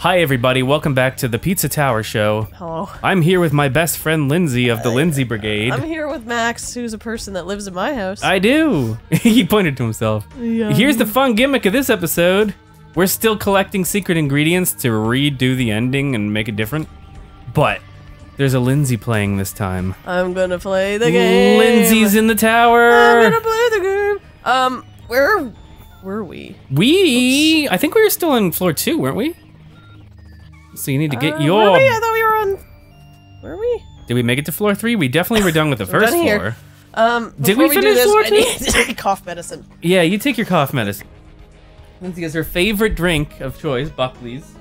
Hi everybody, welcome back to the Pizza Tower show. Hello. I'm here with my best friend Lindsay of the Lindsay Brigade. I'm here with Max, who's a person that lives in my house. I do! He pointed to himself. Yum. Here's the fun gimmick of this episode. We're still collecting secret ingredients to redo the ending and make it different. But there's a Lindsay playing this time. I'm gonna play the game! Lindsay's in the tower! I'm gonna play the game! Where were we? We... Oops. I think we were still on floor 2, weren't we? So you need to get your... I thought we were on... Where are we? Did we make it to floor 3? We definitely were done with the first floor. Did we finish floor 2? I need to take cough medicine. Yeah, you take your cough medicine. Lindsay has her favorite drink of choice, Buckley's.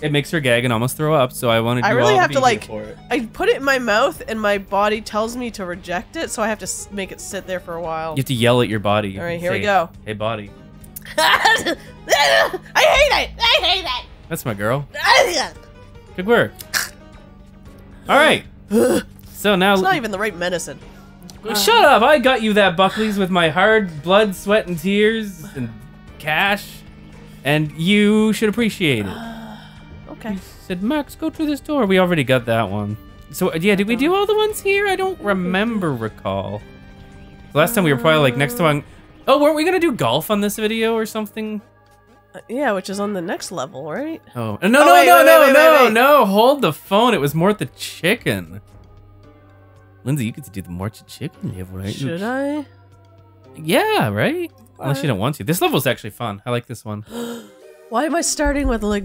It makes her gag and almost throw up, so I wanted to I really have to, like, I put it in my mouth and my body tells me to reject it, so I have to make it sit there for a while. You have to yell at your body. All right, here we go. Hey, body. I hate it! I hate it! That's my girl. Good work. All right. So now it's not even the right medicine. Shut up! I got you that Buckley's with my hard blood, sweat, and tears, and cash, and you should appreciate it. Okay. You said, Max, go through this door. We already got that one. So yeah, did we do all the ones here? I don't recall. The last time we were probably like next time. Oh, weren't we gonna do golf on this video or something? Yeah, which is on the next level, right? Oh, no, no, wait, no, hold the phone. It was Mort the Chicken. Lindsay, you get to do the Mort the Chicken level, right? Should I? Yeah, right? Unless you don't want to. This level is actually fun. I like this one. Why am I starting with, like,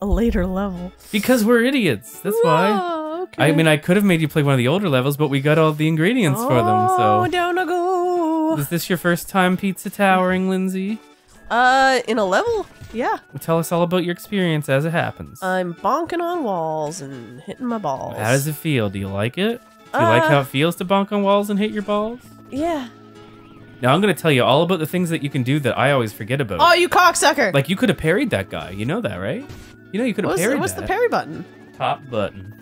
a later level? Because we're idiots. That's why. Okay. I mean, I could have made you play one of the older levels, but we got all the ingredients for them, so... down I go. Is this your first time pizza towering, Lindsay? In a level, yeah. Tell us all about your experience as it happens. I'm bonking on walls and hitting my balls. How does it feel? Do you like it? Do you like how it feels to bonk on walls and hit your balls? Yeah. Now I'm gonna tell you all about the things that you can do that I always forget about. Oh, you cocksucker! Like, you could have parried that guy. You know that, right? You know you could have parried that. What's the parry button? Top button.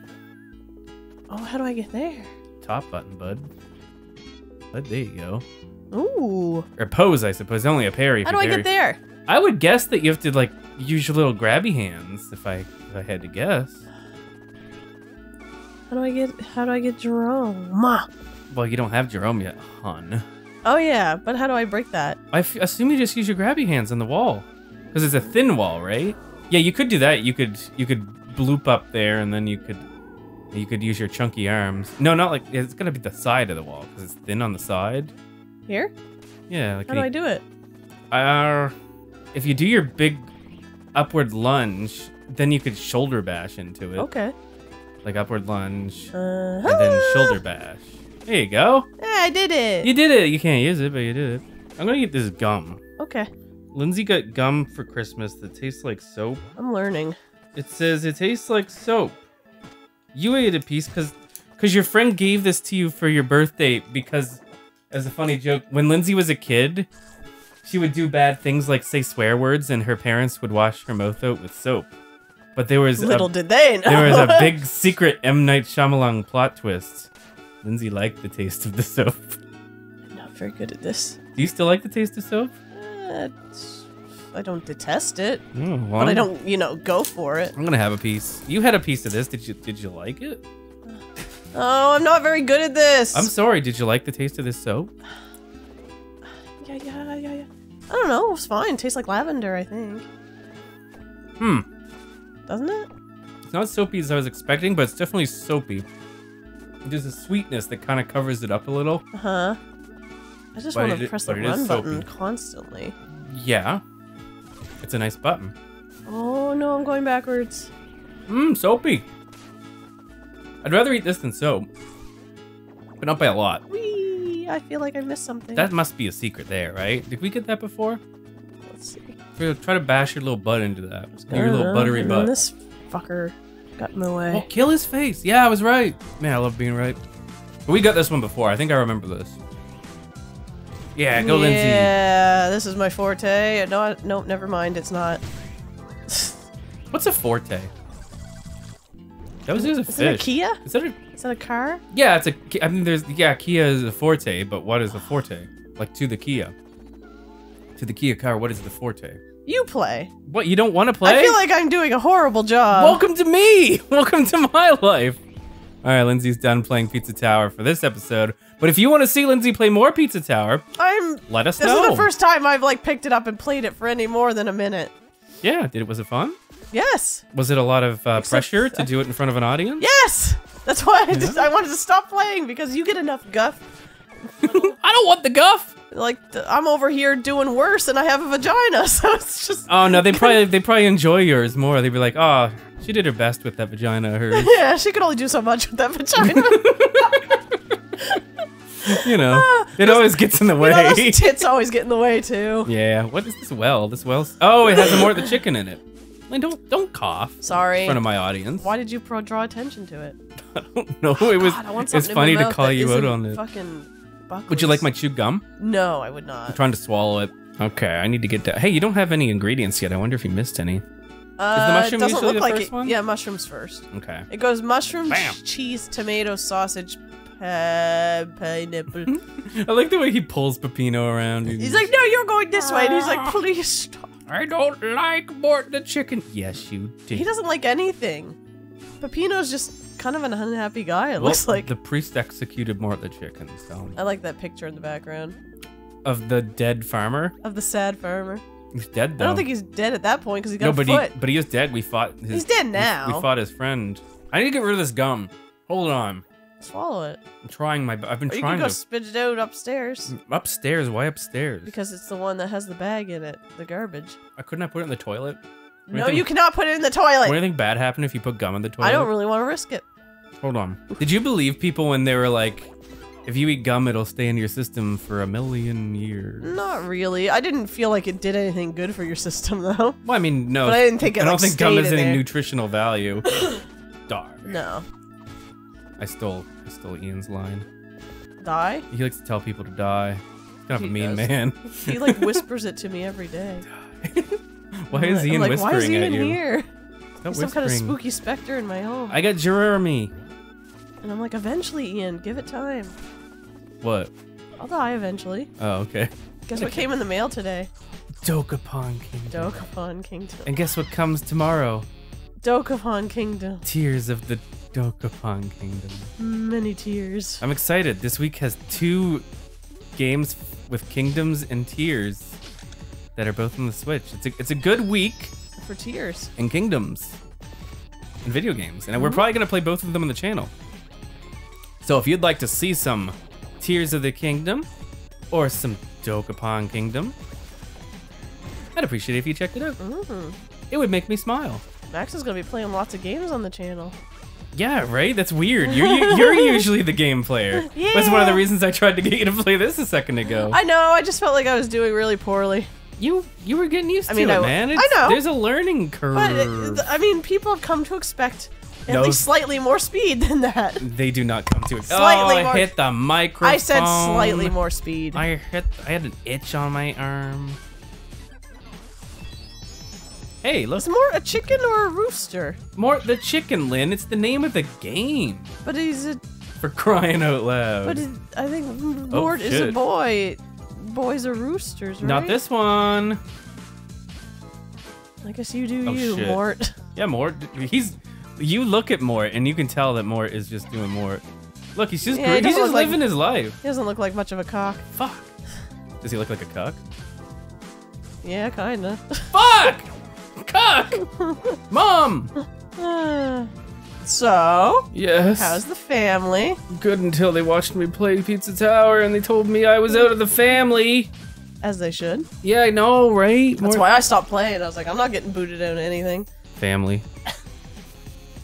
Oh, how do I get there? Top button, bud. But there you go. Ooh. Or pose, I suppose. Only a parry. How do I get there? I would guess that you have to, like, use your little grabby hands, if I had to guess. How do I get Jerome? Well, you don't have Jerome yet, hon. Oh yeah, but how do I break that? I assume you just use your grabby hands on the wall, because it's a thin wall, right? Yeah, you could do that. You could bloop up there, and then you could use your chunky arms. No, not like it's gonna be the side of the wall because it's thin on the side. Here? Yeah. Like, how do I do it? If you do your big upward lunge, then you could shoulder bash into it. Okay. Like upward lunge, and then shoulder bash. There you go. Yeah, I did it. You did it. You can't use it, but you did it. I'm gonna get this gum. Okay. Lindsay got gum for Christmas that tastes like soap. I'm learning. It says it tastes like soap. You ate a piece because your friend gave this to you for your birthday because... As a funny joke, when Lindsay was a kid, she would do bad things like say swear words, and her parents would wash her mouth out with soap. But there was there was a big secret M Night Shyamalan plot twist. Lindsay liked the taste of the soap. I'm not very good at this. Do you still like the taste of soap? I don't detest it, but I don't, you know, go for it. I'm gonna have a piece. You had a piece of this. Did you like it? Oh, I'm not very good at this. I'm sorry. Did you like the taste of this soap? Yeah. I don't know. It's fine. It tastes like lavender, I think. Hmm. Doesn't it? It's not soapy as I was expecting, but it's definitely soapy. There's a sweetness that kind of covers it up a little. Uh-huh. I just want to press the run button constantly. Yeah. It's a nice button. Oh, no. I'm going backwards. Mmm, soapy. I'd rather eat this than soap, but not by a lot. Whee! I feel like I missed something. That must be a secret there, right? Did we get that before? Let's see. Try to bash your little butt into that. Your little buttery butt. This fucker got in the way. Oh, kill his face. Yeah, I was right. Man, I love being right. But we got this one before. I think I remember this. Yeah, go Lindsay. Yeah, this is my forte. No, nope, never mind. It's not. What's a forte? That was just a fish. Is that a Kia? Is that a car? Yeah, it's a. I mean, there's Kia is a forte, but what is a forte? Like to the Kia car, what is the forte? You play. What, you don't want to play? I feel like I'm doing a horrible job. Welcome to me! Welcome to my life! Alright, Lindsay's done playing Pizza Tower for this episode. But if you want to see Lindsay play more Pizza Tower, let us know. This is the first time I've like picked it up and played it for any more than a minute. Yeah, was it fun? Yes. Was it a lot of pressure to do it in front of an audience? Yes! That's why I wanted to stop playing, because you get enough guff. I don't want the guff! Like, I'm over here doing worse and I have a vagina, so it's just... Oh no, they probably enjoy yours more. They'd be like, oh, she did her best with that vagina of hers. Yeah, she could only do so much with that vagina. You know, it always gets in the way. You know, those tits always get in the way too. Yeah, what is this well? This well's... Oh, it has Mort the Chicken in it. Like, don't cough. Sorry. In front of my audience. Why did you draw attention to it? I don't know. It was... God, it's funny to call you out on it. Fucking... Buckley's. Would you like my chewed gum? No, I would not. I'm trying to swallow it. Okay, I need to get that. Hey, you don't have any ingredients yet. I wonder if you missed any. Is the mushroom usually the first one? Yeah, mushrooms first. Okay. It goes mushroom, cheese, tomato, sausage, pineapple. I like the way he pulls Peppino around. He's like, no, you're going this way. And he's like, please stop. I don't like Mort the Chicken. Yes, you do. He doesn't like anything. Peppino's just... kind of an unhappy guy, it looks like. The priest executed Mort the Chicken, so. I like that picture in the background. Of the dead farmer? Of the sad farmer. He's dead, though. I don't think he's dead at that point, because he got a foot. But he is dead. We fought his... He's dead now. We fought his friend. I need to get rid of this gum. Hold on. Swallow it. I'm trying my... I've been trying to... you can go spit it out upstairs. Upstairs? Why upstairs? Because it's the one that has the bag in it. The garbage. Couldn't I put it in the toilet? No, you cannot put it in the toilet. Would anything bad happen if you put gum in the toilet? I don't really want to risk it. Hold on. Did you believe people when they were like, if you eat gum, it'll stay in your system for a million years? Not really. I didn't feel like it did anything good for your system, though. Well, I mean, no. But I didn't think it I don't think gum has any nutritional value. Die. No. I stole Ian's line. Die? He likes to tell people to die. He's kind of a mean man. He, like, whispers it to me every day. Die. Why is Ian whispering at you? Why is Ian here? There's some kind of spooky specter in my home. I got Jeremy. And I'm like, eventually, Ian, give it time. What? I'll die eventually. Oh, okay. Guess what came in the mail today? Dokapon Kingdom. Dokapon Kingdom. And guess what comes tomorrow? Dokapon Kingdom. Tears of the Dokapon Kingdom. Many tears. I'm excited. This week has 2 games with kingdoms and tears that are both on the Switch. It's a good week for tears and kingdoms and video games, and we're probably gonna play both of them on the channel. So if you'd like to see some Tears of the Kingdom or some Dokapon Kingdom, I'd appreciate it if you checked it out. It would make me smile. Max is gonna be playing lots of games on the channel. Yeah, right? That's weird. You're usually the game player. Yeah. That's one of the reasons I tried to get you to play this a second ago. I know. I just felt like I was doing really poorly. You were getting used to it, man. I know. There's a learning curve. But, I mean, people have come to expect at least slightly more speed than that. They do not come to expect. Slightly more. I hit the microphone. I said slightly more speed. I had an itch on my arm. Hey, look. Is Mort a chicken or a rooster? Mort the Chicken, Lynn. It's the name of the game. But he's a... For crying out loud. But I think Mort is a boy. Boys are roosters, right? Not this one. I guess you do Mort. Yeah, Mort. You look at Mort and you can tell that Mort is just doing Mort. Look, he's just living his life. He doesn't look like much of a cock. Fuck. Does he look like a cuck? Yeah, kinda. Fuck! Cuck! Mom! So, yes. How's the family? Good until they watched me play Pizza Tower and they told me I was out of the family. As they should. Yeah, I know, right? That's why I stopped playing. I was like, I'm not getting booted out of anything. Family.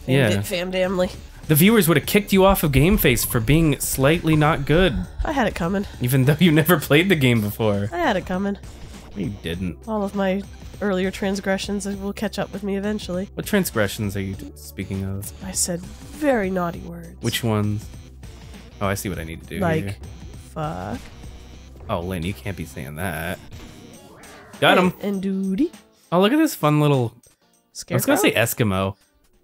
Yeah. Fam-damly. The viewers would have kicked you off of GameFace for being slightly not good. I had it coming. Even though you never played the game before. I had it coming. You didn't. All of my... earlier transgressions will catch up with me eventually. What transgressions are you speaking of? I said very naughty words. Which ones? Oh, I see what I need to do. Like, here. Fuck. Oh, Lynn, you can't be saying that. Got him. And duty. Oh, look at this fun little... Scarecrow? I was gonna say Eskimo.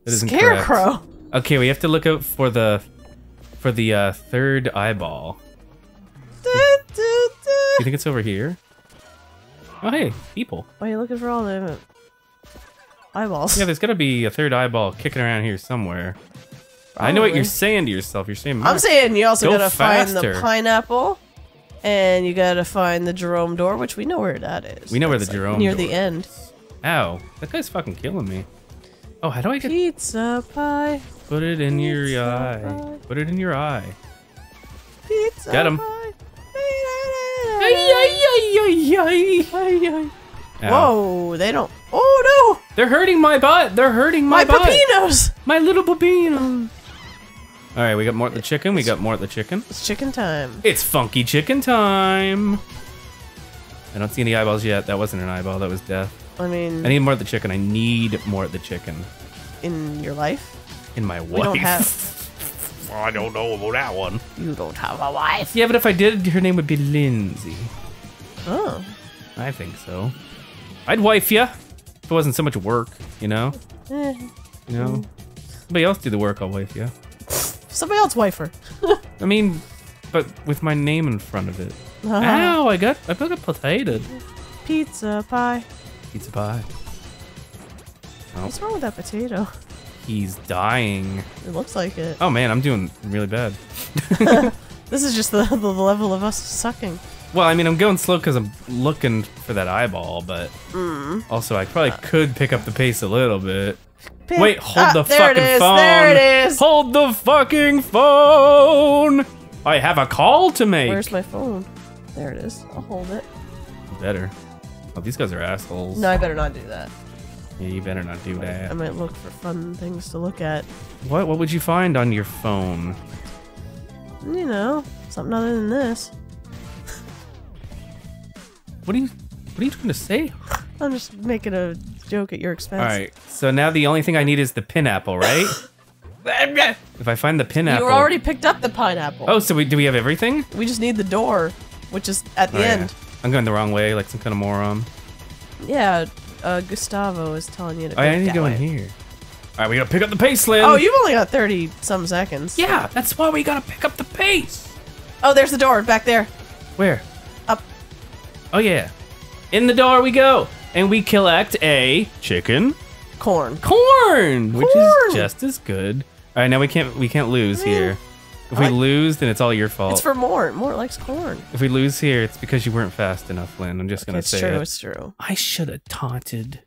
That isn't Scarecrow. Correct. Okay, we have to look out for the third eyeball. Do you think it's over here? Oh, hey, people. Why are you looking for all the eyeballs? Yeah, there's got to be a third eyeball kicking around here somewhere. Probably. I know what you're saying to yourself. You're saying, I'm saying you also got to find the pineapple, and you got to find the Jerome door, which we know where that is. We know where the Jerome door is. Near the end. Ow, that guy's fucking killing me. Oh, how do I get... Pizza pie. Put it in your eye. Put it in your eye. Pizza pie. Get him. Whoa, they don't... Oh, no! They're hurting my butt! They're hurting my butt! My peppinos! My little peppinos! Alright, we got Mort the Chicken. We got Mort the Chicken. It's chicken time. It's funky chicken time! I don't see any eyeballs yet. That wasn't an eyeball. That was death. I mean... I need Mort the Chicken. I need Mort the Chicken. In your life? In my wife. We don't have... I don't know about that one. You don't have a wife. Yeah, but if I did, her name would be Lindsay. Oh. I think so. I'd wife ya. If it wasn't so much work, you know? You know? Somebody else do the work, I'll wife ya. Somebody else wife her. I mean, but with my name in front of it. Ow, I got potatoed. Pizza pie. Pizza pie. Oh. What's wrong with that potato? He's dying. It looks like it. Oh man, I'm doing really bad. This is just the level of us sucking. Well, I mean, I'm going slow because I'm looking for that eyeball, but also I probably could pick up the pace a little bit. Wait, hold the fucking phone. There it is. Hold the fucking phone. I have a call to make. Where's my phone? There it is. I'll hold it. Better. Oh, these guys are assholes. No, I better not do that. Yeah, you better not do that. I might look for fun things to look at. What? What would you find on your phone? You know, something other than this. What are you trying to say? I'm just making a joke at your expense. All right. So now the only thing I need is the pineapple, right? If I find the pineapple. You already picked up the pineapple. Oh, so do we have everything? We just need the door, which is at the end. Yeah. I'm going the wrong way, like some kind of moron. Yeah, Gustavo is telling you to. I need to go in here. All right, we gotta pick up the pace, Lynn. Oh, you've only got 30-some seconds. Yeah, that's why we gotta pick up the pace. Oh, there's the door back there. Where? Oh yeah, in the door we go, and we collect a chicken, corn, which is just as good. All right, now we can't lose here. If we lose, then it's all your fault. It's for Mort. Mort likes corn. If we lose here, it's because you weren't fast enough, Lynn. I'm just gonna say it. It's true. It's true. I should have taunted.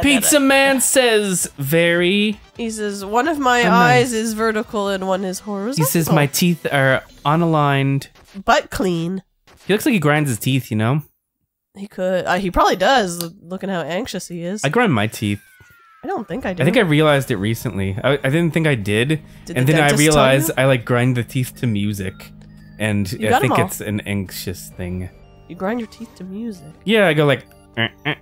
Pizza Man says very. He says one of my eyes is vertical and one is horizontal. He says my teeth are unaligned, but clean. He looks like he grinds his teeth, you know? He could. He probably does, looking how anxious he is. I grind my teeth. I don't think I do. I think I realized it recently. I didn't think I did. And then I realized I like grind the teeth to music. And I think it's an anxious thing. You grind your teeth to music? Yeah, I go like... That's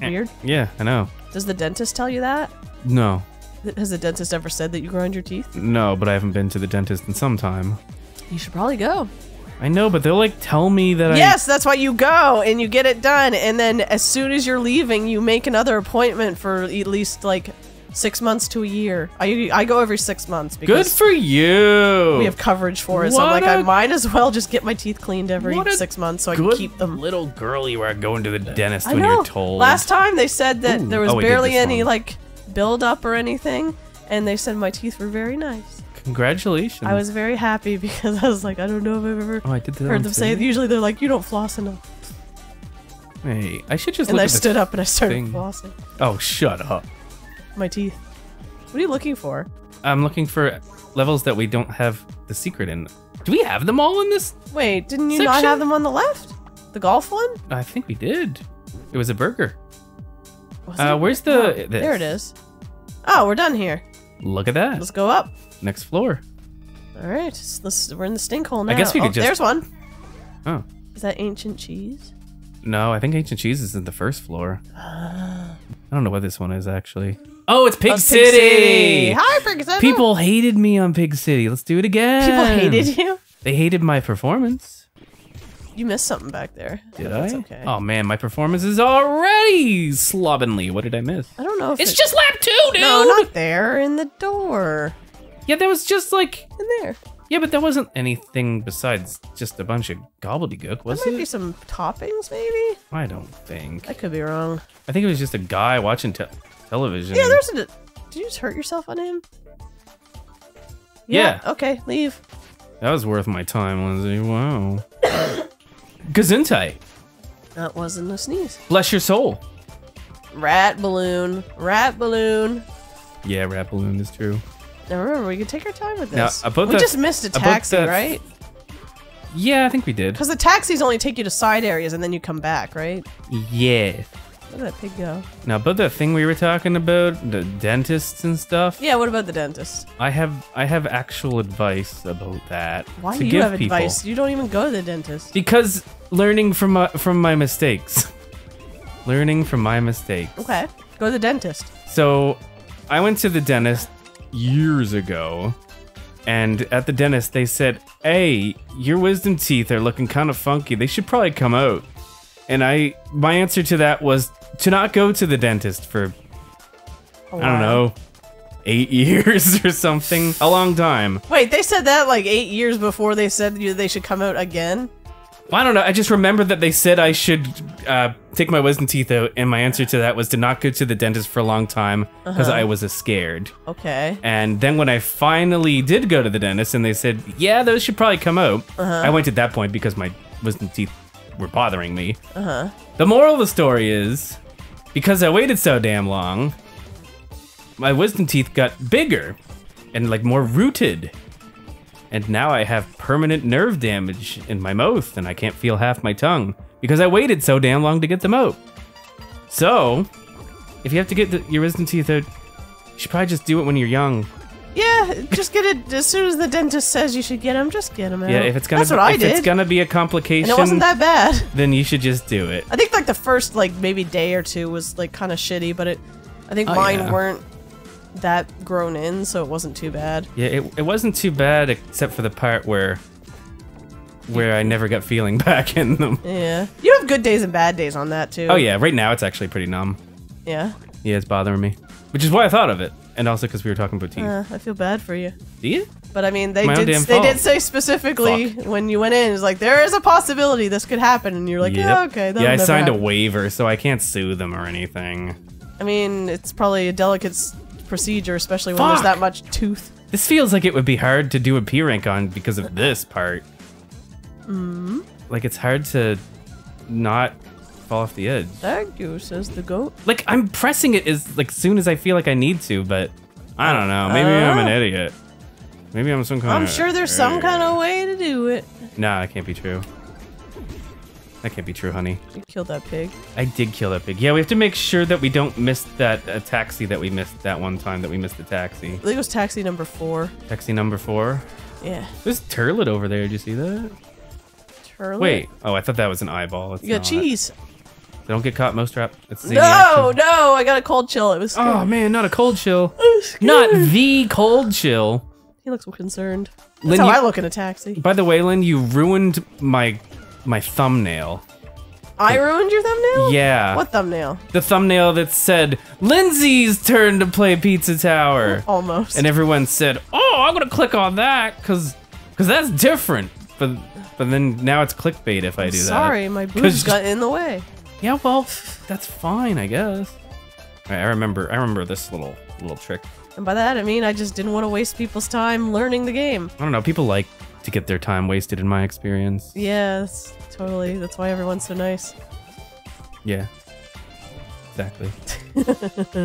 weird. Yeah, I know. Does the dentist tell you that? No. Has the dentist ever said that you grind your teeth? No, but I haven't been to the dentist in some time. You should probably go. I know, but they'll like tell me that Yes, that's why you go and you get it done. And then as soon as you're leaving, you make another appointment for at least like 6 months to a year. I go every 6 months. Because good for you. We have coverage for it. So I'm like, I might as well just get my teeth cleaned every 6 months so I can keep them. Little girl, you are going to the dentist when you're told. Last time they said that there was barely any like buildup or anything. And they said my teeth were very nice. Congratulations. I was very happy because I was like, I don't know if I've ever heard them say it. Usually they're like, you don't floss enough. Hey, I should just look at this. And I stood up and I started flossing. Oh, shut up. My teeth. What are you looking for? I'm looking for levels that we don't have the secret in. Do we have them all in this Wait, didn't you section? Not have them on the left? The golf one? I think we did. It was a burger. Was it? Where's the... Oh, there it is. Oh, we're done here. Look at that. Let's go up. Next floor. All right, we're in the stink hole now. I guess we could just. There's one. Oh. Is that ancient cheese? No, I think ancient cheese is in the first floor. I don't know what this one is actually. Oh, it's Pig City. Hi, Pig City. People hated me on Pig City. Let's do it again. People hated you. They hated my performance. You missed something back there. Did I? That's okay. Oh man, my performance is already slovenly. What did I miss? I don't know. If it's just lap 2, dude. No, not there. In the door. Yeah, that was just like in there. Yeah, but that wasn't anything besides just a bunch of gobbledygook, was it? There might be some toppings, maybe? I don't think. I could be wrong. I think it was just a guy watching television. Yeah, there's a... Did you just hurt yourself on him? Yeah. Okay, leave. That was worth my time, Lindsay. Wow. Gesundheit. That wasn't a sneeze. Bless your soul. Rat balloon. Rat balloon. Yeah, rat balloon is true. Now remember, we can take our time with this. Now, we just missed a taxi, right? Yeah, I think we did. Because the taxis only take you to side areas and then you come back, right? Yeah. Where did that pig go? Now, about that thing we were talking about, the dentists and stuff. Yeah, what about the dentist? I have actual advice about that. Why do you have advice? You don't even go to the dentist. Because learning from my mistakes. Learning from my mistakes. Okay, go to the dentist. So, I went to the dentist years ago, and at the dentist they said, "Hey, your wisdom teeth are looking kind of funky. They should probably come out." And my answer to that was to not go to the dentist for, I don't know, 8 years or something. A long time. Wait, they said that like 8 years before they said they should come out again? I don't know. I just remember that they said I should take my wisdom teeth out, and my answer to that was to not go to the dentist for a long time because I was scared. Okay. And then when I finally did go to the dentist, and they said, "Yeah, those should probably come out," I went at that point because my wisdom teeth were bothering me. The moral of the story is, because I waited so damn long, my wisdom teeth got bigger and like more rooted. And now I have permanent nerve damage in my mouth, and I can't feel half my tongue because I waited so damn long to get them out. So, if you have to get your wisdom teeth out, you should probably just do it when you're young. Yeah, just get it as soon as the dentist says you should get them. Just get them out. Yeah, if it's gonna be a complication, and it wasn't that bad, then you should just do it. I think like the first like maybe day or two was like kind of shitty, but I think mine weren't that grown in, so it wasn't too bad. Yeah, it wasn't too bad except for the part where I never got feeling back in them. Yeah. You have good days and bad days on that too. Oh yeah, right now it's actually pretty numb. Yeah? Yeah, it's bothering me. Which is why I thought of it. And also because we were talking about teeth. I feel bad for you. Do you? But I mean, they did say specifically when you went in, it's like, there is a possibility this could happen, and you're like, yeah, okay. Yeah, I signed a waiver, so I can't sue them or anything. I mean, it's probably a delicate procedure, especially when there's that much tooth. This feels like it would be hard to do a P rank on because of this part. Like, it's hard to not fall off the edge. Thank you, says the goat. Like, I'm pressing it as like soon as I feel like I need to, but I don't know. Maybe I'm an idiot. Maybe I'm some kind of... I'm sure there's some kind of way to do it. Nah, that can't be true. That can't be true, honey. You killed that pig. I did kill that pig. Yeah, we have to make sure that we don't miss that taxi that we missed that one time that we missed the taxi. I think it was taxi number 4. Taxi number 4? Yeah. There's a turlet over there. Did you see that? Turlet? Wait. Oh, I thought that was an eyeball. It's you got cheese. They don't get caught most trap. No, I got a cold chill. It was scary. Oh, man, not a cold chill. Not the cold chill. He looks concerned. That's Lynn, how I look in a taxi. By the way, Lynn, you ruined my thumbnail. I ruined your thumbnail? Yeah. What thumbnail? The thumbnail that said, "Lindsay's turn to play Pizza Tower." Almost. And everyone said, "Oh, I'm gonna click on that because that's different." But then now it's clickbait if I do that. Sorry, my boobs got in the way. Yeah, well, that's fine, I guess. All right, I remember this little trick. And by that I mean I just didn't want to waste people's time learning the game. I don't know. People like to get their time wasted, in my experience. Yes, totally. That's why everyone's so nice. Yeah, exactly.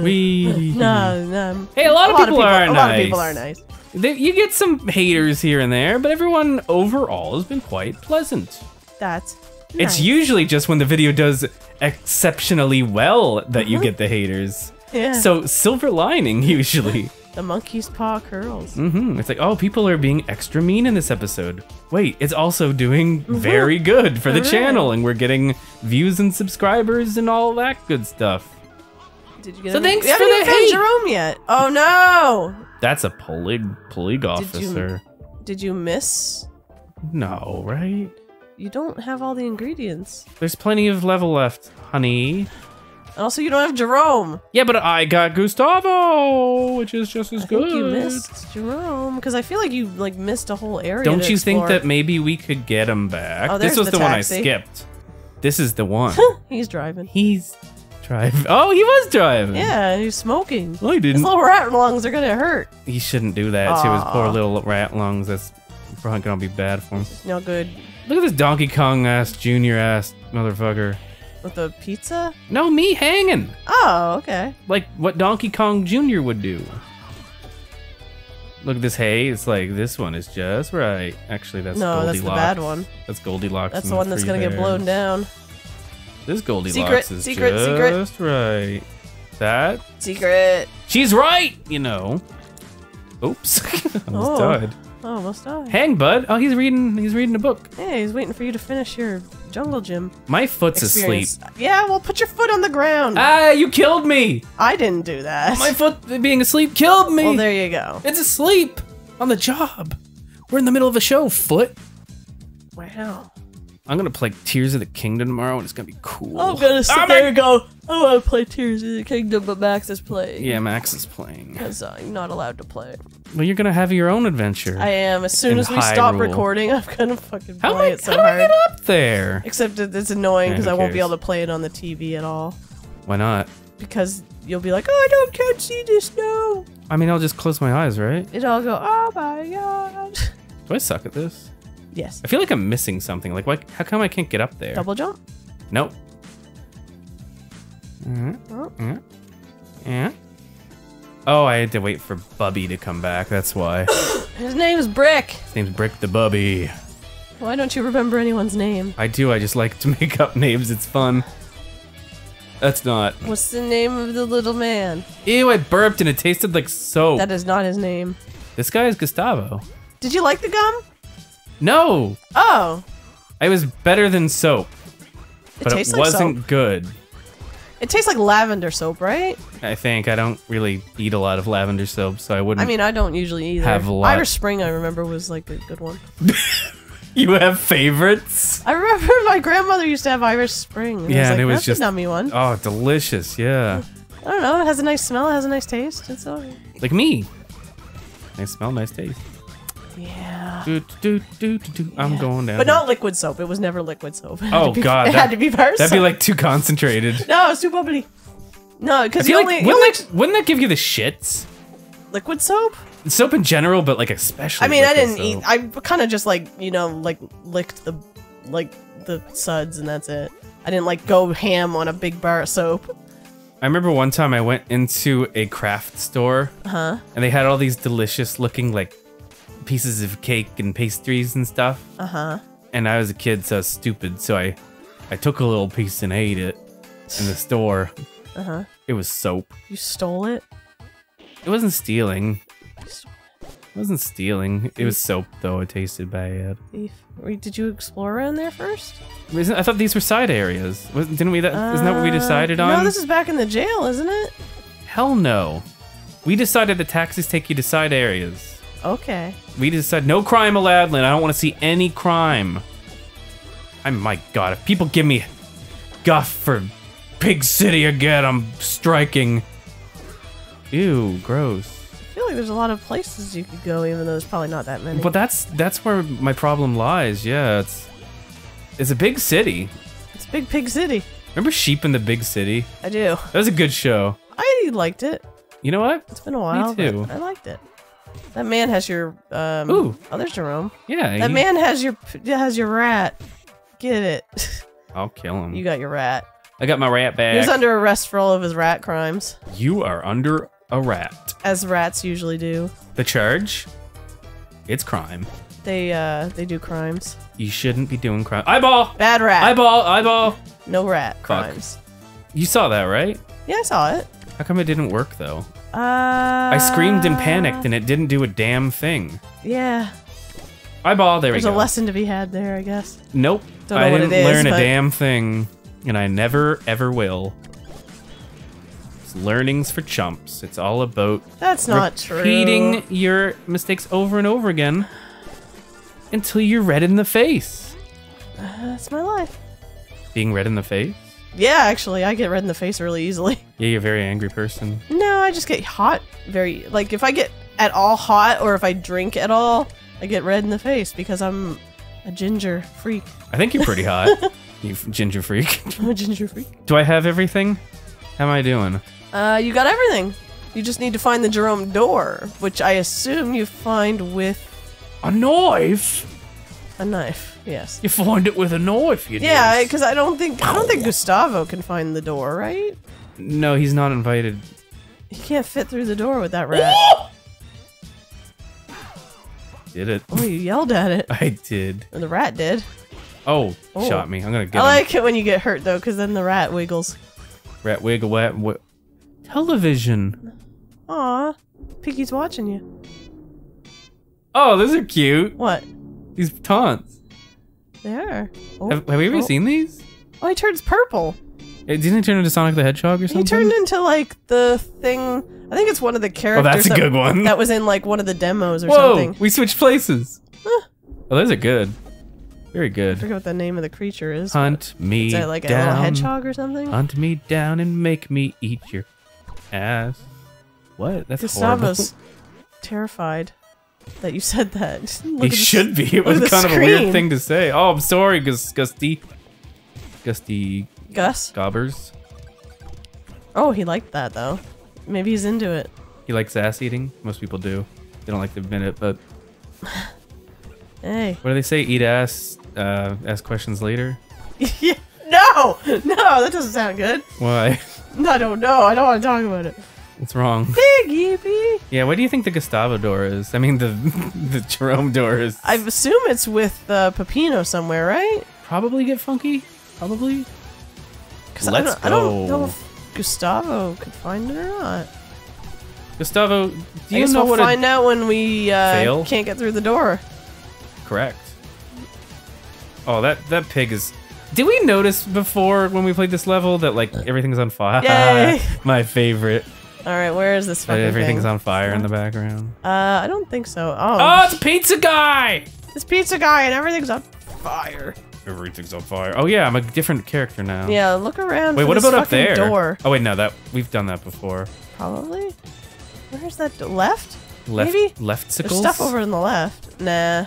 We. No. Hey, a lot of people are nice. You get some haters here and there, but everyone overall has been quite pleasant. That's nice. It's usually just when the video does exceptionally well that you get the haters. Yeah. So silver lining usually. The monkey's paw curls. It's like, oh, people are being extra mean in this episode. Wait, it's also doing very good for the channel, and we're getting views and subscribers and all that good stuff. Did you get? So thanks for the hate, Jerome. Yet? Oh no! That's a police officer. Did you miss? No, right? You don't have all the ingredients. There's plenty of level left, honey. And also, you don't have Jerome. Yeah, but I got Gustavo, which is just as good. I think you missed Jerome, because I feel like you like missed a whole area. Don't you think that maybe we could get him back? Oh, this was the one I skipped. This is the one. He's driving. He's driving. Oh, he was driving. Yeah, he's smoking. Well, he didn't. His little rat lungs are gonna hurt. He shouldn't do that to his poor little rat lungs. That's probably gonna be bad for him. No good. Look at this Donkey Kong ass, Junior ass motherfucker. With the pizza? No, me hanging. Oh, okay. Like what Donkey Kong Jr. would do. Look at this hay. It's like this one is just right. Actually, that's Goldilocks. No, that's the bad one. That's Goldilocks. That's the one that's gonna get blown down. This Goldilocks is just right. That secret. She's right. You know. Oops. Almost died. Oh, almost died. Hang, bud. Oh, he's reading a book. Yeah, he's waiting for you to finish your jungle gym. My foot's asleep. Yeah, well, put your foot on the ground. Ah, you killed me. I didn't do that. My foot being asleep killed me. Well, there you go. It's asleep on the job. We're in the middle of a show, foot. Wow. I'm gonna play Tears of the Kingdom tomorrow, and it's gonna be cool. I'm gonna sit there and go, I wanna play Tears of the Kingdom, but Max is playing. Yeah, Max is playing. Because I'm not allowed to play. Well, you're gonna have your own adventure. I am. As soon as we stop recording, I'm gonna fucking play it so hard. How do I get up there? Except it's annoying because I won't be able to play it on the TV at all. Why not? Because you'll be like, oh, I can't see this now. I mean, I'll just close my eyes, right? It'll go, oh my god. Do I suck at this? Yes. I feel like I'm missing something. Like, why, how come I can't get up there? Double jump? Nope. Oh, I had to wait for Bubby to come back. That's why. His name is Brick. His name's Brick the Bubby. Why don't you remember anyone's name? I do. I just like to make up names. It's fun. That's not. What's the name of the little man? Ew, I burped and it tasted like soap. That is not his name. This guy is Gustavo. Did you like the gum? No. Oh. It was better than soap. But it wasn't good. It tastes like lavender soap, right? I think. I don't really eat a lot of lavender soap, so I wouldn't. I mean, I don't usually either. Have a lot. Irish Spring, I remember, was like a good one. You have favorites? I remember my grandmother used to have Irish Spring. Yeah, and it was just nummy one. Oh, delicious, yeah. I don't know. It has a nice smell. It has a nice taste. It's all right. Like me. Nice smell, nice taste. Yeah. I'm going down. But not liquid soap. It was never liquid soap. Oh god, it had to be bar soap. That'd be like too concentrated. No, it's too bubbly. No, because you only wouldn't that give you the shits? Liquid soap? Soap in general, but like especially. I mean, I didn't eat. I kind of just like licked the suds and that's it. I didn't like go ham on a big bar of soap. I remember one time I went into a craft store, and they had all these delicious looking pieces of cake and pastries and stuff. And I was a kid, so I was stupid, so I took a little piece and ate it in the store. It was soap. You stole it? It wasn't stealing. You stole it. It wasn't stealing. It was soap, though. It tasted bad. Thief. Did you explore around there first? I thought these were side areas. Didn't we? Isn't that what we decided on? No, this is back in the jail, isn't it? Hell no. We decided the taxis take you to side areas. Okay. We just said no crime allowed, Lynn. I don't want to see any crime. My god, if people give me guff for Pig City again, I'm striking. Ew, gross. I feel like there's a lot of places you could go, even though there's probably not that many. But that's where my problem lies, yeah. It's a big city. It's a big Pig City. Remember Sheep in the Big City? I do. That was a good show. I liked it. You know what? It's been a while. Me too. I liked it. That man has your Ooh. Oh, there's Jerome. Yeah. That man has your rat. Get it. I'll kill him. You got your rat. I got my rat back. He's under arrest for all of his rat crimes. You are under a rat. As rats usually do. The charge? It's crime. They do crimes. You shouldn't be doing crime. Eyeball! Bad rat. Eyeball. No rat crimes. You saw that, right? Yeah, I saw it. How come it didn't work though? I screamed and panicked, and it didn't do a damn thing. Yeah. Eyeball, there we go. There's a lesson to be had there, I guess. Nope. Don't know what it is, but I didn't learn a damn thing, and I never, ever will. It's learnings for chumps. It's all about... That's not true. Repeating your mistakes over and over again until you're red in the face. That's my life. Being red in the face? Yeah, actually, I get red in the face really easily. Yeah, you're a very angry person. No, I just get hot very... Like, if I get at all hot or if I drink at all, I get red in the face because I'm a ginger freak. I think you're pretty hot. You ginger freak. I'm a ginger freak. Do I have everything? How am I doing? You got everything. You just need to find the Jerome door, which I assume you find with... A knife? A knife, yes. You find it with a knife, you do. Yeah, because I don't think Gustavo can find the door, right? No, he's not invited. He can't fit through the door with that rat. Did it. Oh, you yelled at it. I did. Or the rat did. Oh, oh, shot me. I'm gonna get I like it when you get hurt, though, because then the rat wiggles. Rat wiggle, rat wiggle. Television. Aw, Piggy's watching you. Oh, those are cute. What? These taunts. They are. Oh, have we ever seen these? Oh, he turns purple. Didn't he turn into Sonic the Hedgehog or something? He turned into like the thing. I think it's one of the characters. Oh, that's a good one. That was in like one of the demos or something. Whoa, we switched places. Huh. Oh, those are good. Very good. I forget what the name of the creature is. Hunt me down. Is that like a little hedgehog or something? Hunt me down and make me eat your ass. What? That's Gustavo's terrified that you said that. He should be. It was kind of a weird thing to say. Oh, I'm sorry, Gusty. Gusty. Gus? Gobbers. Oh, he liked that, though. Maybe he's into it. He likes ass eating. Most people do. They don't like to admit it, but... Hey. What do they say? Eat ass, ask questions later? Yeah. No! No, that doesn't sound good. Why? I don't know. I don't want to talk about it. What's wrong? Piggy, pig. Yeah, what do you think the Gustavo door is? I mean, the Jerome door is... I assume it's with Peppino somewhere, right? Probably Get Funky. Probably. Because I don't know if Gustavo could find it or not. Gustavo, do you know we'll find out when we can't get through the door. Correct. Oh, that pig is... Did we notice before when we played this level that like everything's on fire? Yay! My favorite. All right, where is this fucking thing? Everything's on fire in the background. I don't think so. Oh. Oh, it's a pizza guy! It's pizza guy and everything's on fire. Everything's on fire. Oh yeah, I'm a different character now. Yeah, look around. Wait, what about up there? Door. Oh wait, no, that we've done that before. Probably. Where's that left? Maybe leftsicles? There's stuff over on the left. Nah.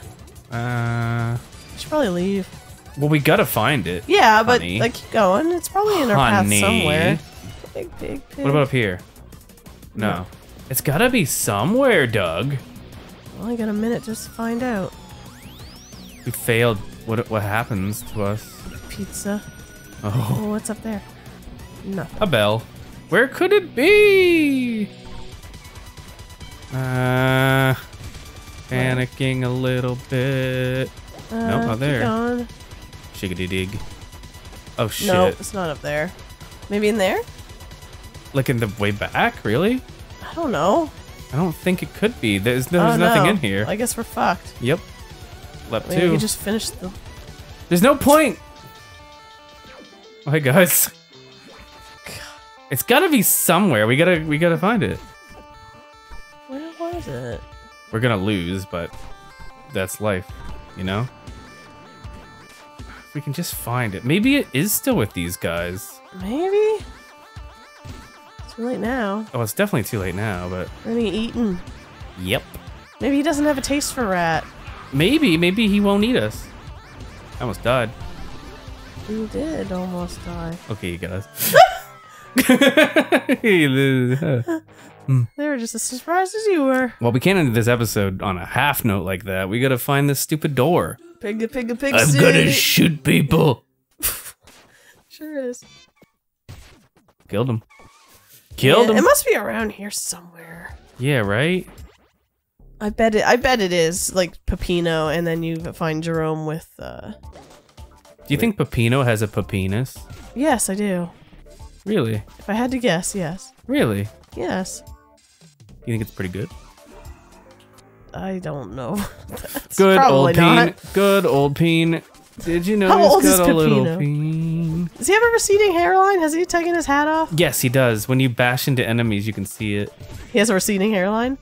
We should probably leave. Well, we gotta find it. Yeah, but like keep going. It's probably in our path somewhere. Big, big, big. What about up here? No. Yeah. It's gotta be somewhere, Doug. Only got a minute just to find out. We failed. What happens to us? Pizza. Oh. Oh, what's up there? Nothing. A bell. Where could it be? Panicking a little bit. Nope, not there. Gone. Shiggity dig. Oh shit. No, it's not up there. Maybe in there? Like in the way back, really? I don't know. I don't think it could be. There's nothing in here. I guess we're fucked. Yep. Left two. We just finished the... There's no point! Oh, hey guys. God. It's gotta be somewhere. We gotta find it. Where was it? We're gonna lose, but that's life, you know? If we can just find it. Maybe it is still with these guys. Maybe? It's too late now. Oh, it's definitely too late now, but... We're gonna be eaten. Yep. Maybe he doesn't have a taste for rat. Maybe he won't eat us. I almost died. You did almost die. Okay, you guys. They were just as surprised as you were. Well, we can't end this episode on a half note like that. We gotta find this stupid door. Pig I'm city. Gonna shoot people. Sure is. Killed him. Killed him. It must be around here somewhere. Yeah, right? I bet it is like Peppino, and then you find Jerome with. Do you think Peppino has a penis? Yes, I do. Really? If I had to guess, yes. Really? Yes. You think it's pretty good? I don't know. Good old Peen. Good old Peen. Did you know he's got a little Peen? Does he have a receding hairline? Has he taken his hat off? Yes, he does. When you bash into enemies, you can see it. He has a receding hairline?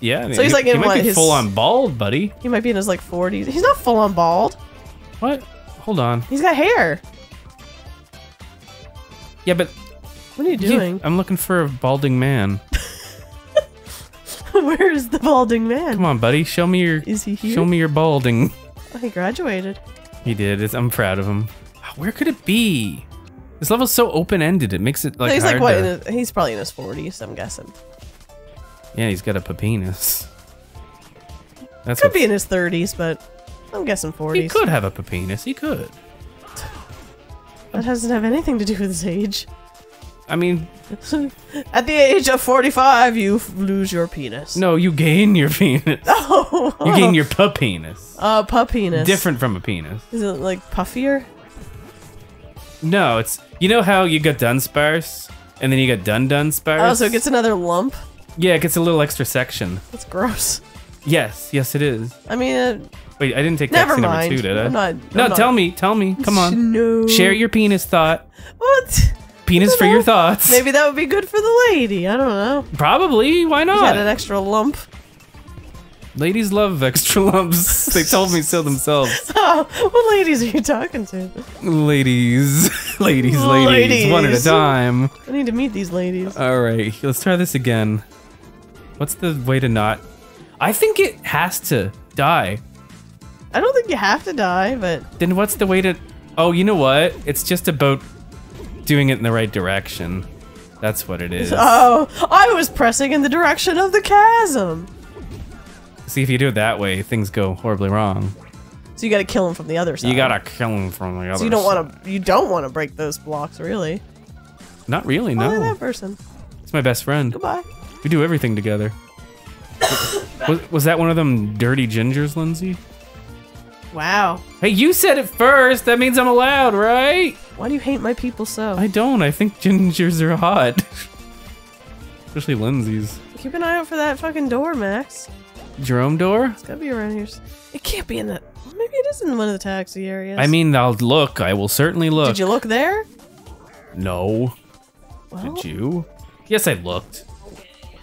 Yeah, I mean, so he's like he might be full on bald, buddy. He might be in his like 40s. He's not full on bald. What? Hold on. He's got hair. Yeah, but what are you doing? I'm looking for a balding man. Where's the balding man? Come on, buddy. Show me your. Is he here? Show me your balding. Oh, he graduated. He did. I'm proud of him. Where could it be? This level's so open-ended. It makes it like. So he's hard like what? To... He's probably in his 40s. I'm guessing. Yeah, he's got a penis. That's could be in his 30s, but I'm guessing 40s. He could have a penis. He could. That doesn't have anything to do with his age. I mean, at the age of 45, you lose your penis. No, you gain your penis. Oh, you gain your penis. Penis. Different from a penis. Is it like puffier? No, it's you know how you got dun sparse, and then you got dun sparse. Oh, so it gets another lump. Yeah, it gets a little extra section. That's gross. Yes, yes, it is. I mean, wait, I didn't take taxi number 2, did I? No, tell me, come on. No. Share your penis thought. What? Penis for your thoughts. Maybe that would be good for the lady. I don't know. Probably. Why not? You got an extra lump. Ladies love extra lumps. They told me so themselves. Oh, what ladies are you talking to? Ladies. One at a time. I need to meet these ladies. All right, let's try this again. What's the way to not? I think it has to die. I don't think you have to die, but... Then what's the way to... Oh, you know what? It's just about doing it in the right direction. That's what it is. Oh, I was pressing in the direction of the chasm. See, if you do it that way, things go horribly wrong. So you gotta kill him from the other side. You gotta kill him from the other side. So you don't wanna break those blocks, really. Not really, no. Only that person. It's my best friend. Goodbye. We do everything together. Was that one of them dirty gingers, Lindsay? Wow. Hey, you said it first. That means I'm allowed, right? Why do you hate my people so? I don't. I think gingers are hot. Especially Lindsay's. Keep an eye out for that fucking door, Max. Jerome door? It's gotta be around here. It can't be in that. Maybe it is in one of the taxi areas. I mean, I'll look. I will certainly look. Did you look there? No. Well, did you? Yes, I looked.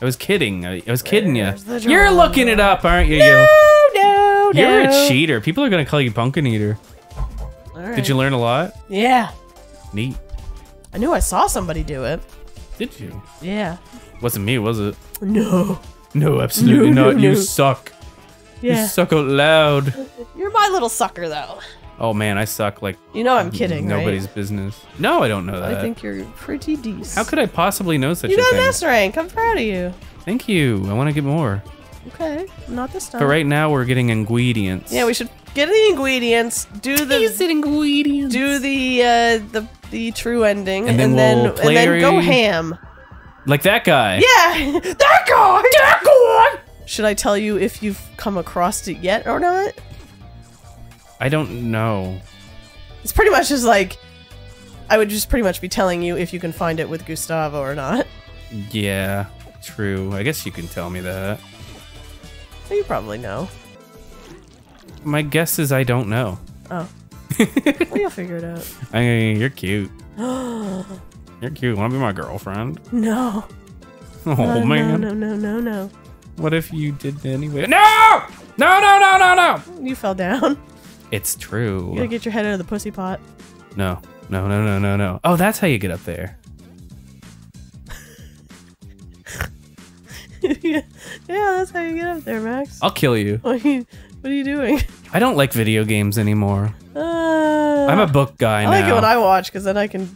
I was kidding. I was kidding you. You're looking it up, aren't you? No. You're a cheater. People are gonna call you pumpkin eater. All right. Did you learn a lot? Yeah. Neat. I knew I saw somebody do it. Did you? Yeah. Wasn't me, was it? No. No, absolutely not. You suck. Yeah. You suck out loud. You're my little sucker, though. Oh man, I suck like. You know I'm kidding. Nobody's business. No, I don't know that. I think you're pretty decent. How could I possibly know such a thing? You got an S rank. I'm proud of you. Thank you. I want to get more. Okay, not this time. But right now we're getting ingredients. Yeah, we should get the ingredients. Do the true ending, and then go ham. Like that guy. Yeah, that guy. Should I tell you if you've come across it yet or not? I don't know. It's pretty much just like, I would just pretty much be telling you if you can find it with Gustavo or not. Yeah, true. I guess you can tell me that. You probably know. My guess is I don't know. Oh. Well, you'll figure it out. You're cute. You're cute. Want to be my girlfriend? No. Oh, man. No. What if you did anyway? No! No! You fell down. It's true. You gotta get your head out of the pussy pot. No. Oh, that's how you get up there. Yeah, that's how you get up there, Max. I'll kill you. What are you doing? I don't like video games anymore. I'm a book guy now. I like it when I watch, because then I can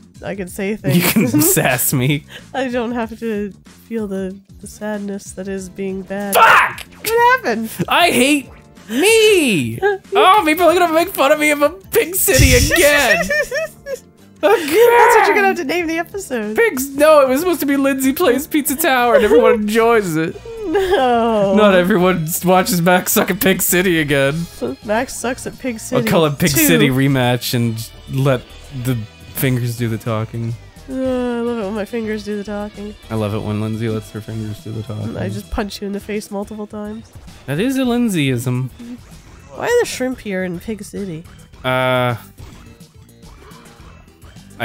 say things. You can sass me. I don't have to feel the sadness that is being bad. Fuck! What happened? I hate... Me! Oh, people are gonna make fun of me about Pig City again! Again! That's what you're gonna have to name the episode. Pigs? No, it was supposed to be Lindsay Plays Pizza Tower and everyone enjoys it. No. Not everyone watches Max suck at Pig City again. Max sucks at Pig City. I'll call it Pig City Rematch and let the fingers do the talking. I love it when my fingers do the talking. I love it when Lindsay lets her fingers do the talking. I just punch you in the face multiple times. That is a Lindsayism. Why are the shrimp here in Pig City? I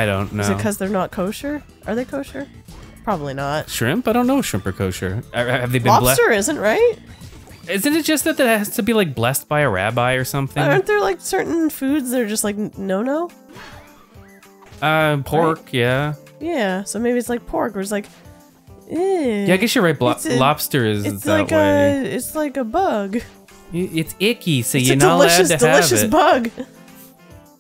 don't know. Is it because they're not kosher? Are they kosher? Probably not. Shrimp? I don't know if shrimp are kosher. Have they been blessed? Lobster isn't, right? Isn't it just that it has to be like blessed by a rabbi or something? Aren't there like certain foods that are just like no? Pork, right? Yeah. Yeah, so maybe it's like pork, or it's like... eh, yeah, I guess you're right. Lobster isn't that way. It's like a bug. It's icky, so you're not allowed to have it. It's a delicious bug.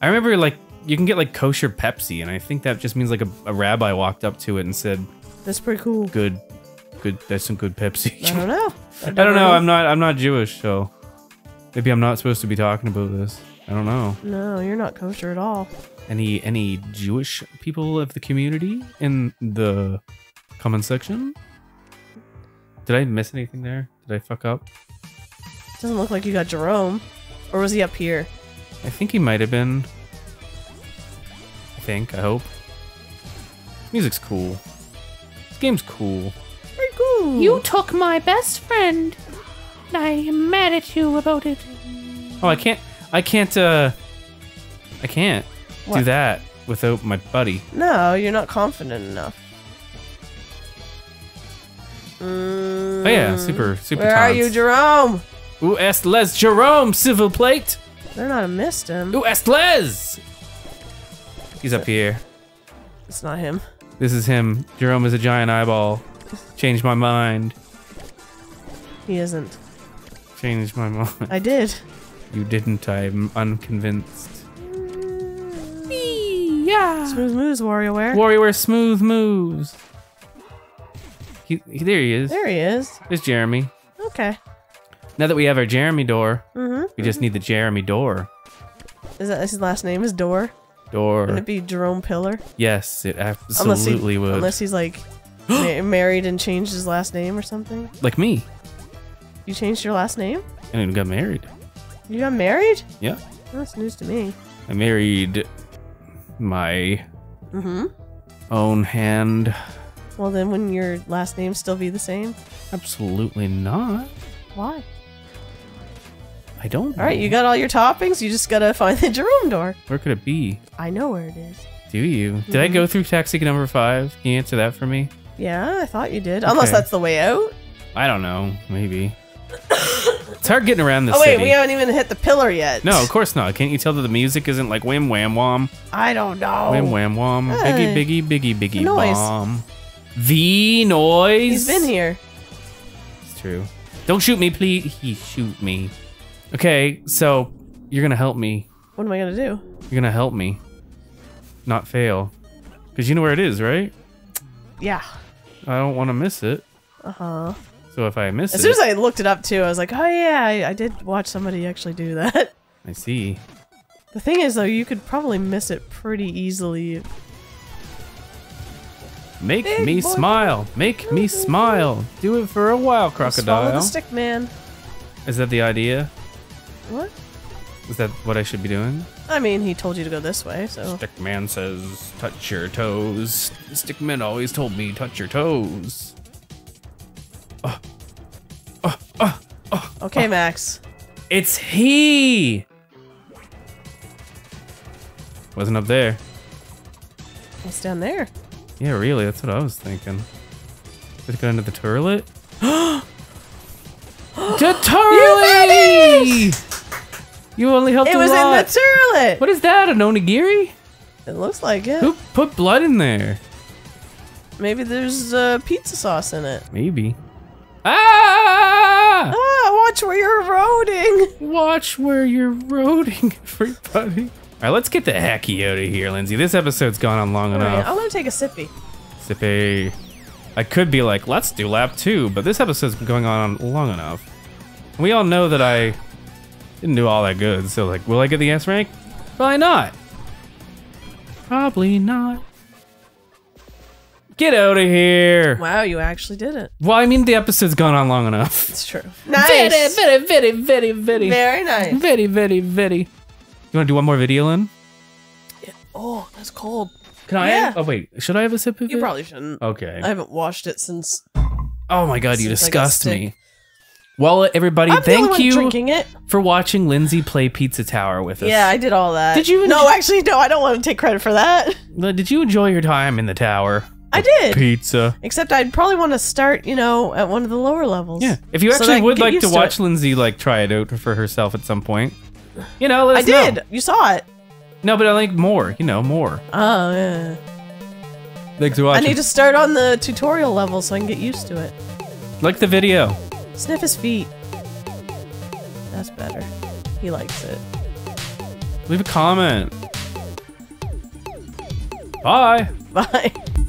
I remember, like, you can get, like, kosher Pepsi, and I think that just means, like, a rabbi walked up to it and said... That's pretty cool. Good, that's some good Pepsi. I don't know. I don't know. I'm not Jewish, so... Maybe I'm not supposed to be talking about this. I don't know. No, you're not kosher at all. Any Jewish people of the community in the comment section? Did I miss anything there? Did I fuck up? Doesn't look like you got Jerome. Or was he up here? I think he might have been. I think, I hope. Music's cool. This game's cool. Very cool. You took my best friend. I am mad at you about it. Oh, I can't what? Do that without my buddy. No, you're not confident enough. Oh yeah, super Where taunts. Are you, Jerome? Où est les Jerome, civil plate? They're not a missed him. Où est les? He's up here. It's not him. This is him. Jerome is a giant eyeball. Changed my mind. He isn't. Changed my mind. I did. You didn't. I'm unconvinced. Yeah. Smooth moves, WarioWare. WarioWare smooth moves. There he is. There he is. There's Jeremy. Okay. Now that we have our Jeremy door, we just need the Jeremy door. Is that his last name? Is Door? Door. Would it be Jerome Pillar? Yes, it absolutely would. Unless he's like married and changed his last name or something. Like me. You changed your last name? I even got married. You got married? Yeah. That's news to me. I married my own hand. Well, then wouldn't your last name still be the same? Absolutely not. Why? I don't know. All right, you got all your toppings. You just got to find the Jerome door. Where could it be? I know where it is. Do you? Did I go through taxi number 5? Can you answer that for me? Yeah, I thought you did. Okay. Unless that's the way out. I don't know. Maybe. It's hard getting around this city. Oh wait, we haven't even hit the pillar yet. No, of course not. Can't you tell that the music isn't like wham wham wham? I don't know. Wham wham wham. Hey. Biggie biggie biggie biggie bomb. The noise. He's been here. It's true. Don't shoot me, please. He shoot me. Okay, so you're gonna help me. What am I gonna do? You're gonna help me. Not fail. Cause you know where it is, right? Yeah. I don't want to miss it. Uh huh. So if I miss it... As soon as I looked it up, too, I was like, oh, yeah, I did watch somebody actually do that. I see. The thing is, though, you could probably miss it pretty easily. Make me smile. Make me smile. Do it for a while, crocodile. Swallow the stick, man. Is that the idea? What? Is that what I should be doing? I mean, he told you to go this way, so... Stickman says, touch your toes. Stickman always told me, touch your toes. Okay, Max. It's he! Wasn't up there. What's down there? Yeah, really, that's what I was thinking. Did it go into the turlet? The turlet! You only helped a lot. It was in the turlet! What is that, an onigiri? It looks like it. Who put blood in there? Maybe there's pizza sauce in it. Maybe. Ah! Ah! Watch where you're roading! Watch where you're roading, everybody. Alright, let's get the hecky out of here, Lindsay. This episode's gone on long enough. I'm gonna take a sippy. Sippy. I could be like, let's do lap 2, but this episode's been going on long enough. We all know that I didn't do all that good, so like, will I get the S rank? Probably not. Probably not. Get out of here! Wow, you actually did it. Well, I mean, the episode's gone on long enough. It's true. Nice! Very, very, very, very. Very nice. Very, very, very. You want to do one more video, Lynn? Yeah. Oh, that's cold. Can I? Yeah. Oh, wait. Should I have a sip of it? You probably shouldn't. Okay. I haven't washed it since... Oh my god, you disgust me. Well, everybody, thank you for watching Lindsay play Pizza Tower with us. Yeah, I did all that. Did you? No, actually, no, I don't want to take credit for that. Did you enjoy your time in the tower? I did. Pizza. Except I'd probably want to start, you know, at one of the lower levels. Yeah. If you actually would like to watch Lindsay, like, try it out for herself at some point, you know, let us know. I did. You saw it. No, but I like more, you know, more. Oh, yeah. Thanks for watching. I need to start on the tutorial level so I can get used to it. Like the video. Sniff his feet. That's better. He likes it. Leave a comment. Bye. Bye.